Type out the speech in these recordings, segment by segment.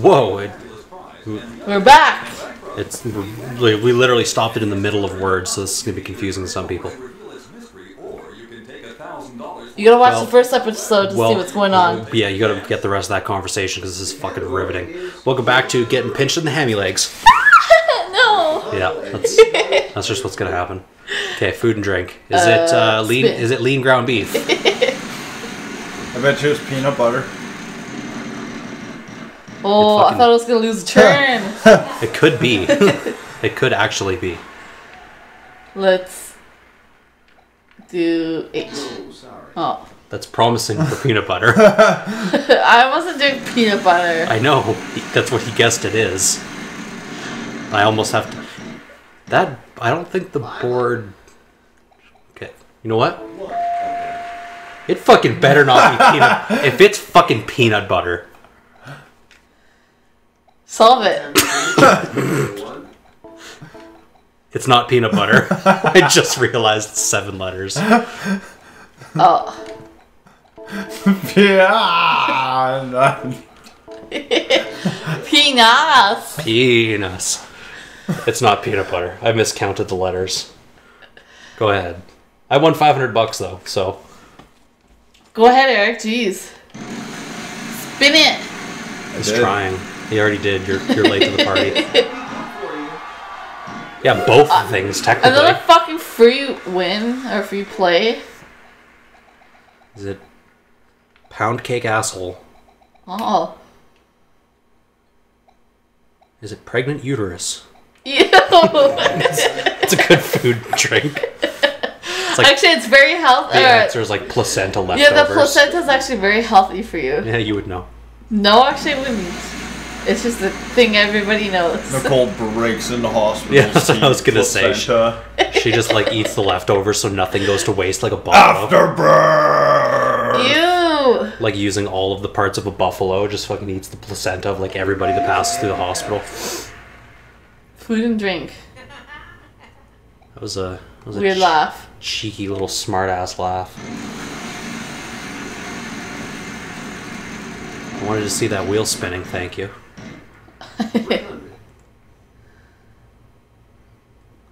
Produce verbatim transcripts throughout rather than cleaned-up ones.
Whoa. It, we're back! It's we're, We literally stopped it in the middle of words, so this is going to be confusing to some people. You gotta watch well, the first episode to well, see what's going on. Yeah, you gotta get the rest of that conversation, because this is fucking riveting. Welcome back to Getting Pinched in the Hammy Legs. No! Yeah, that's, that's just what's gonna happen. Okay, food and drink. Is uh, it uh, lean? Spit. Is it lean ground beef? I bet you it's peanut butter. Oh, fucking, I thought I was gonna lose a turn. It could be. It could actually be. Let's do H. Oh, that's promising for peanut butter. I wasn't doing peanut butter. I know. That's what he guessed it is. I almost have to. That. I don't think the board. Okay. You know what? It fucking better not be peanut. If it's fucking peanut butter. Solve it. It's not peanut butter. I just realized it's seven letters. Oh. Peanut. Penis. Penis. It's not peanut butter. I miscounted the letters. Go ahead. I won five hundred bucks though, so. Go ahead, Eric. Jeez. Spin it. I was trying. He already did. You're you're late to the party. Yeah, both uh, things technically. Another fucking free win or free play. Is it pound cake asshole? Oh. Is it pregnant uterus? Ew. It's, it's a good food drink. It's like, actually, it's very healthy. The answer is like placenta leftovers. Yeah, the placenta is actually very healthy for you. Yeah, you would know. No, actually, it wouldn't. It's just the thing everybody knows. Nicole breaks into hospital. Yeah, that's what I was gonna placenta. say. She, she just like eats the leftovers so nothing goes to waste, like a buffalo. Afterburn. Ew. Like using all of the parts of a buffalo, just fucking eats the placenta of like everybody that passes through the hospital. Food and drink. That was a that was weird a laugh. Cheeky little smart ass laugh. I wanted to see that wheel spinning. Thank you.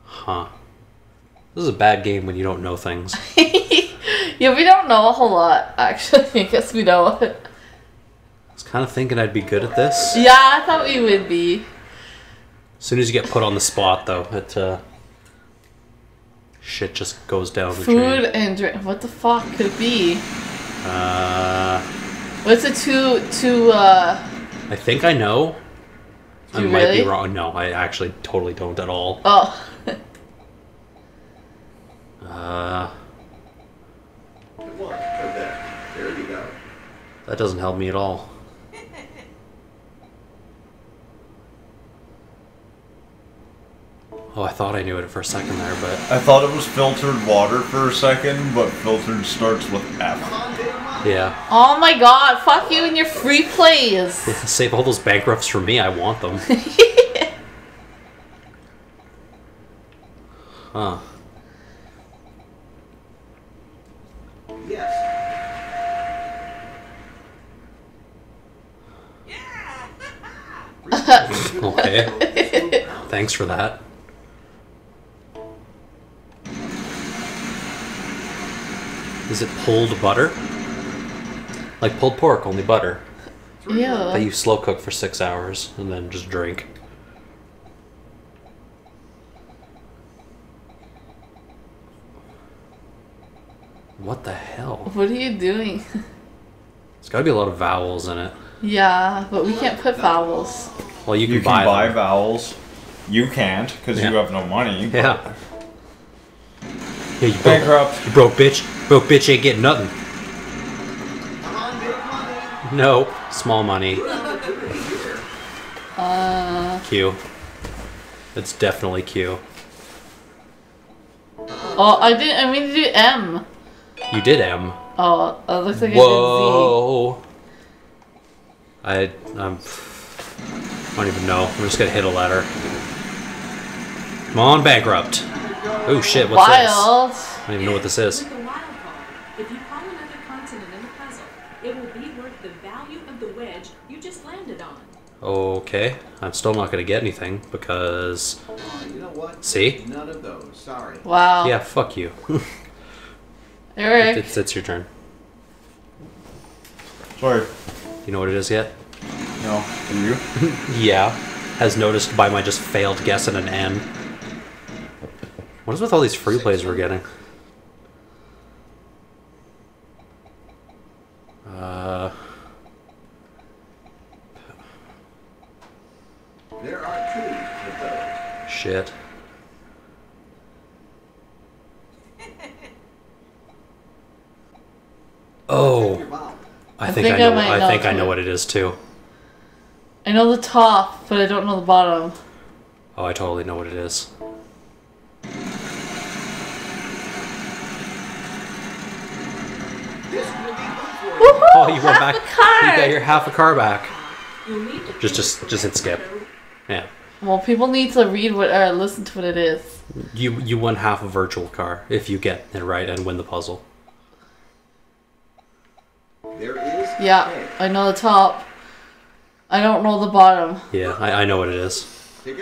Huh. This is a bad game when you don't know things. Yeah, we don't know a whole lot, actually. I guess we know it. I was kind of thinking I'd be good at this. Yeah, I thought we would be. As soon as you get put on the spot, though, it, uh... shit just goes down the drain. Food and drink. What the fuck could it be? Uh... What's a two... two, uh... I think I know. I might really? be wrong. No, I actually totally don't at all. Oh. uh. That doesn't help me at all. Oh, I thought I knew it for a second there, but... I thought it was filtered water for a second, but filtered starts with F. Yeah. Oh my god, fuck you and your free plays! Save all those bankrupts for me, I want them. Huh. Yes. Okay. Thanks for that. Is it pulled butter? Like pulled pork, only butter. Yeah. That you slow cook for six hours and then just drink. What the hell? What are you doing? There's gotta be a lot of vowels in it. Yeah, but we can't put vowels. Well, you can, you can buy, buy vowels. You can't, because yeah. you have no money. Yeah. Yeah, you bankrupt. You broke bitch. Broke bitch ain't getting nothing. No. Small money. Uh, Q. It's definitely Q. Oh, I didn't. I mean to do M. You did M. Oh, it looks like Whoa. I did Z. I I'm. I don't even know. I'm just gonna hit a letter. Come on, bankrupt. Oh shit, what's wild. this? I don't even know what this is. With a wild card, if you find another continent in the puzzle, it will be worth the value of the wedge you just landed on. Okay, I'm still not gonna get anything because. You know what? See? None of those. Sorry. Wow. Yeah, fuck you. Eric, it's, it's your turn. Sorry. You know what it is yet? No. Can you? Yeah. As noticed by my just failed guess at an N. What is with all these free plays we're getting? Uh. There are two of those. Shit. Oh. I think I, think I know. I, I think I know what it is too. I know the top, but I don't know the bottom. Oh, I totally know what it is. Oh, you went back. You got your half a car back. Just, just, just hit skip. Yeah. Well, people need to read what or listen to what it is. You, you won half a virtual car if you get it right and win the puzzle. There is. Yeah, I know the top. I don't know the bottom. Yeah, I, I know what it is.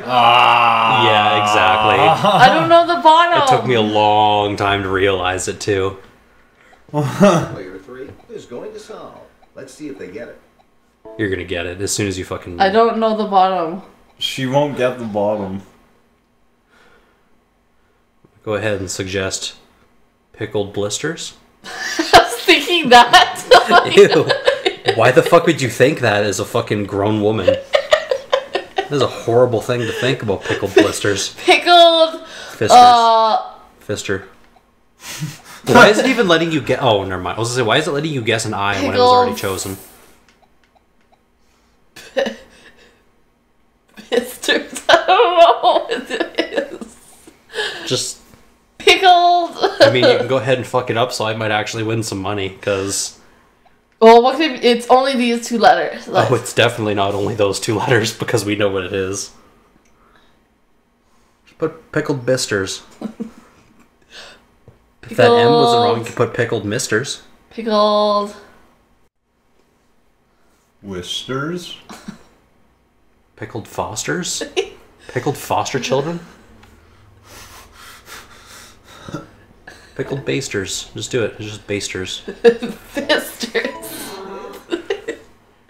Ah. Yeah, exactly. I don't know the bottom. It took me a long time to realize it too. Player three is going to solve. Let's see if they get it. You're gonna get it as soon as you fucking. I don't know the bottom. She won't get the bottom. Go ahead and suggest pickled blisters. I was thinking that. Ew. Why the fuck would you think that as a fucking grown woman? That is a horrible thing to think about, pickled blisters. Pickled. Fisters. Uh... Fister. Why is it even letting you guess? Oh, never mind. I was gonna say, why is it letting you guess an I pickled... when it was already chosen? Fisters. I don't know what it is. Just. Pickled. I mean, you can go ahead and fuck it up, so I might actually win some money, because. Well, what could it be? It's only these two letters. Like. Oh, it's definitely not only those two letters because we know what it is. Just put pickled bisters. If that M wasn't wrong, you could put pickled misters. Pickled. Whisters? Pickled fosters? Pickled foster children? Pickled basters. Just do it. Just basters. Basters.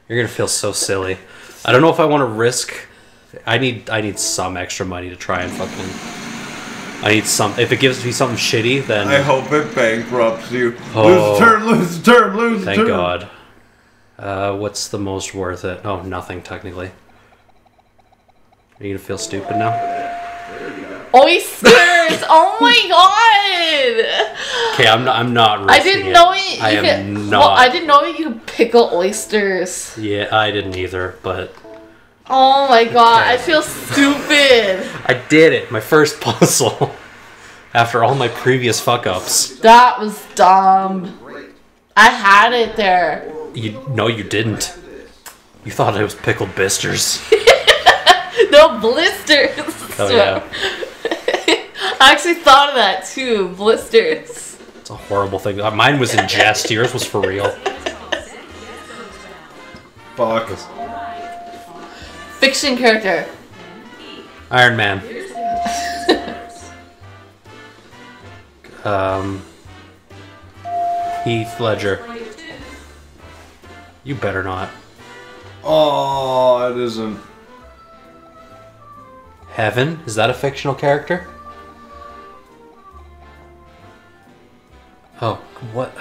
You're gonna feel so silly. I don't know if I want to risk. I need. I need some extra money to try and fucking. I need some. If it gives me something shitty, then I hope it bankrupts you. Oh, lose turn. Lose turn. Lose thank turn. Thank God. Uh, what's the most worth it? Oh, nothing technically. Are you gonna feel stupid now? There you go. Oysters! Oh my God! Okay, I'm not. I'm not. I didn't know it. You I could, am not. Well, I didn't know you could pickle oysters. Yeah, I didn't either. But oh my God, okay. I feel stupid. I did it. My first puzzle after all my previous fuck ups. That was dumb. I had it there. You no, you didn't. You thought it was pickled blisters. No blisters. Oh yeah. I actually thought of that too. Blisters. It's a horrible thing. Mine was in jest. Yours was for real. Fuck. Fiction character. Iron Man. um. Heath Ledger. You better not. Oh, it isn't. Heaven? Is that a fictional character? Oh, what?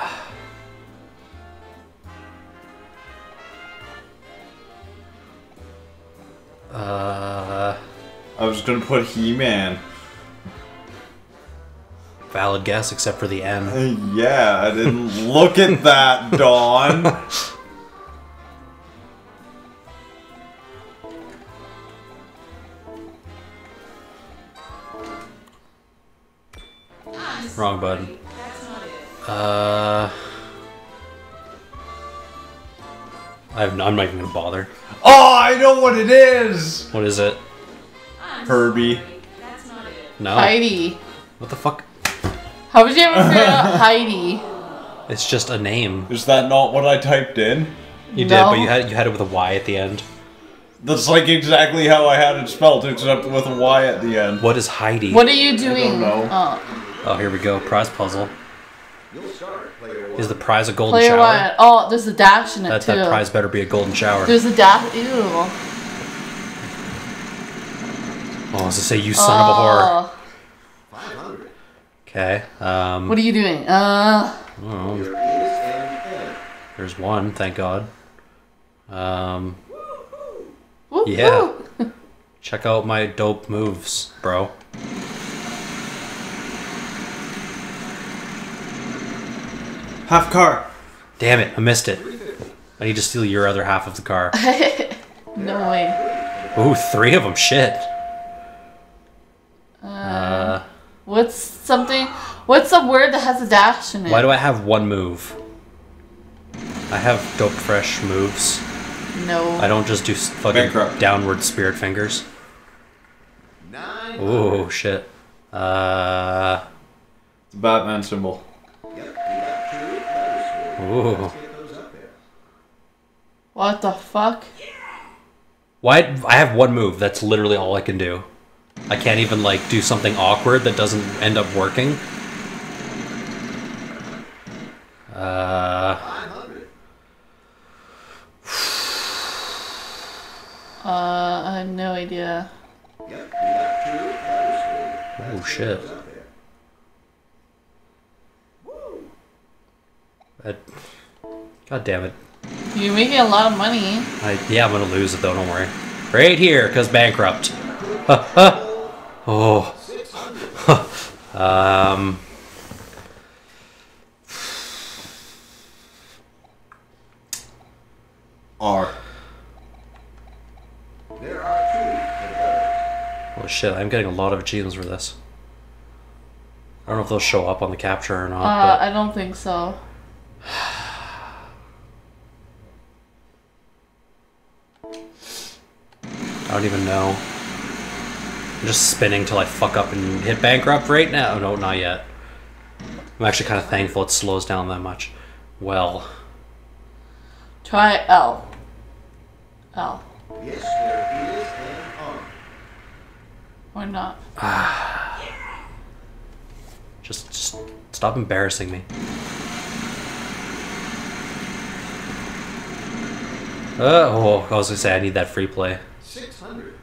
Uh, I was gonna put He-Man. Valid guess, except for the M. Uh, yeah, I didn't look at that, Dawn. Wrong button. Uh, I've, I'm not even gonna bother. Oh, I know what it is. What is it? I'm Herbie. Sorry. That's not it. No. Heidi. What the fuck? How would you ever figure out Heidi? It's just a name. Is that not what I typed in? You no. did, but you had you had it with a Y at the end. That's like exactly how I had it spelled, except with a Y at the end. What is Heidi? What are you doing? I don't know. Oh. Oh, here we go. Prize puzzle. Is the prize a golden player shower? One. Oh, there's a dash in it, that, too. That prize better be a golden shower. There's a dash. Ew. Oh, does it say you son oh. of a whore? Okay. Um, what are you doing? Uh. Oh. There's one, thank God. Um... Whoop, yeah. Whoop. Check out my dope moves, bro. Half car. Damn it, I missed it. I need to steal your other half of the car. No way. Ooh, three of them, shit. Uh, uh, what's something, what's a word that has a dash in it? Why do I have one move? I have dope fresh moves. No. I don't just do fucking Bankrupt. downward spirit fingers. Oh shit. Uh. It's a Batman symbol. Ooh. What the fuck? Why? I have one move. That's literally all I can do. I can't even like do something awkward that doesn't end up working. Uh. Uh, I have no idea. Oh shit. I, God damn it. You're making a lot of money. I, yeah, I'm gonna lose it though, don't worry. Right here, cause bankrupt. Huh, huh. Oh. Huh. Um. R. Oh shit, I'm getting a lot of achievements for this. I don't know if they'll show up on the capture or not. Uh, but... I don't think so. I don't even know. I'm just spinning till I fuck up and hit bankrupt right now. No, not yet. I'm actually kind of thankful it slows down that much. Well. Try L. L. Yes, there is an R. Or not. Ah. Just, just stop embarrassing me. Uh, oh, I was gonna say I need that free play. Six hundred.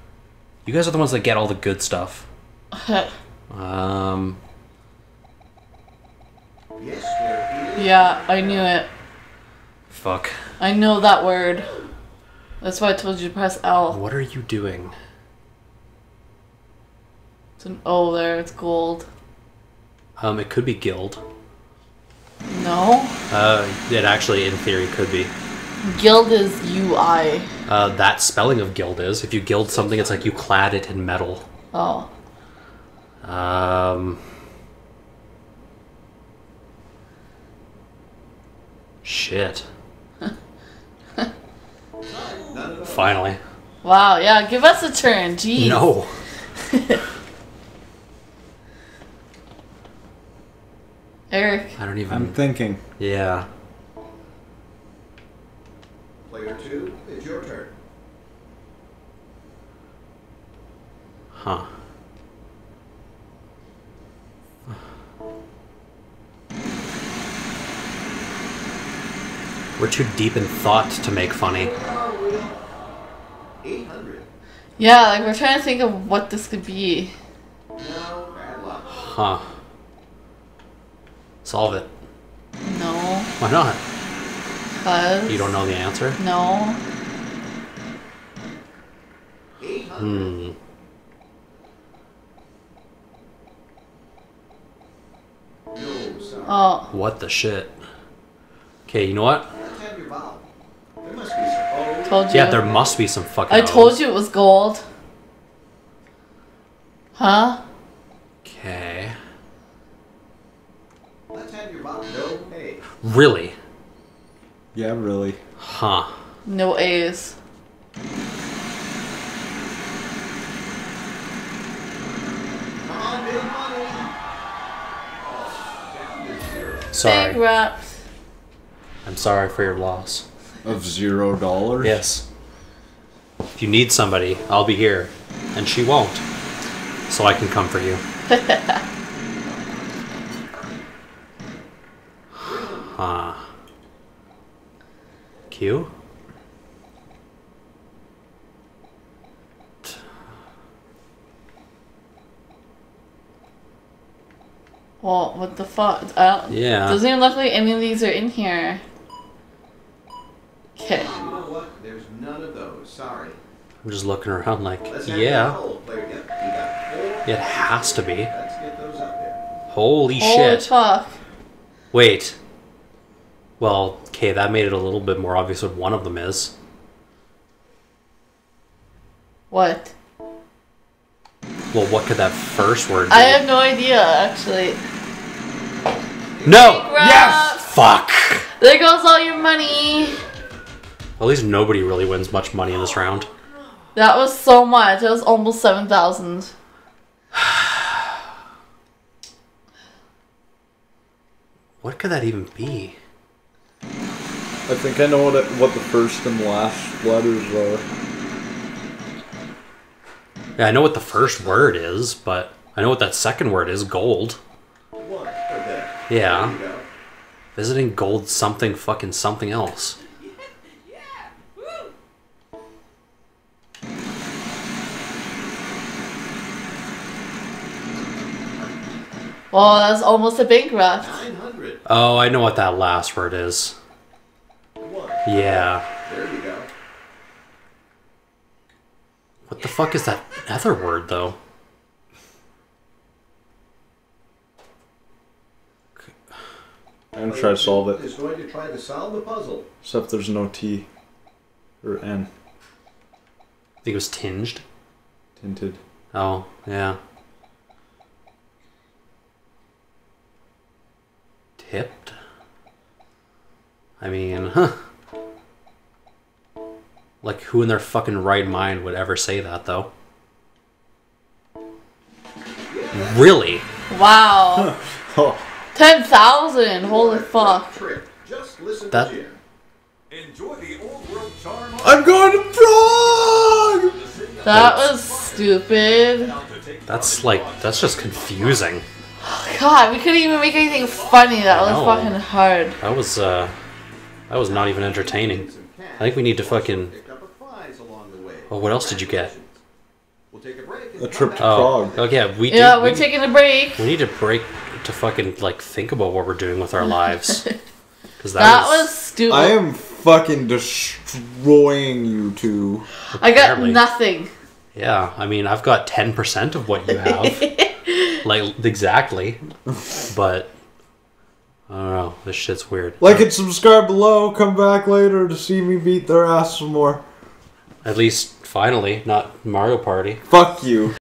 You guys are the ones that get all the good stuff. um. Yes, there is. Yeah, I knew it. Fuck. I know that word. That's why I told you to press L. What are you doing? It's an O there, it's gold. Um, it could be guild. No. Uh, it actually, in theory, could be. Guild is U I. Uh, that spelling of guild is. If you guild something, it's like you clad it in metal. Oh. Um. Shit. Finally. Wow, yeah, give us a turn, jeez. No. Eric. I don't even... I'm thinking. Yeah. Player two, it's your turn. Huh. We're too deep in thought to make funny. Yeah, like we're trying to think of what this could be. Huh. Solve it. No. Why not? Because... You don't know the answer? No. Hmm. Oh. What the shit? Okay, you know what? Told you. Yeah, there must be some fucking I O's. Told you it was gold. Huh? Okay. Really? Yeah, really. Huh. No A's. Sorry. Big raps. I'm sorry for your loss. Of zero dollars? Yes. if you need somebody, I'll be here. And she won't. So I can comfort you. Huh. Q? Well, what the fuck? I don't, yeah. Doesn't even look like any of these are in here. Okay. You know what? There's none of those. Sorry. I'm just looking around like, yeah. It has to be. Let's get those up there. Holy, Holy shit. Fuck. Wait. Well, okay, that made it a little bit more obvious what one of them is. What? Well, what could that first word be? I have no idea, actually. No! Yes! Fuck! There goes all your money! At least nobody really wins much money in this round. That was so much. That was almost seven thousand. What could that even be? I think I know what, it, what the first and last letters are. Yeah, I know what the first word is, but I know what that second word is, gold. What? Okay. Yeah. There you go. Visiting gold something fucking something else. Yeah. Woo. Well, that's almost a bankrupt. nine hundred. Oh, I know what that last word is. What? Yeah. There you go. What the fuck is that other word, though? I'm trying to solve it. It's going to try to solve the puzzle. Except there's no T or N. I think it was tinged. Tinted. Oh, yeah. Tipped? I mean, huh. Like, who in their fucking right mind would ever say that, though? Really? Wow. Oh. ten thousand! Holy fuck. Just listen that... to Enjoy the old world charm. I'm going to Prague! That was stupid. That's like, that's just confusing. Oh, God, we couldn't even make anything funny. That was fucking hard. That was, uh, that was not even entertaining. I think we need to fucking... Oh, what else did you get? A trip to Prague. Oh, yeah, we do, yeah, we're we, taking a break. We need to break to fucking, like, think about what we're doing with our lives. That, that was, was stupid. I am fucking destroying you two. I apparently. Got nothing. Yeah, I mean, I've got ten percent of what you have. Like, exactly. But... I don't know. This shit's weird. Like and subscribe below. Come back later to see me beat their ass some more. At least, finally, not Mario Party. Fuck you.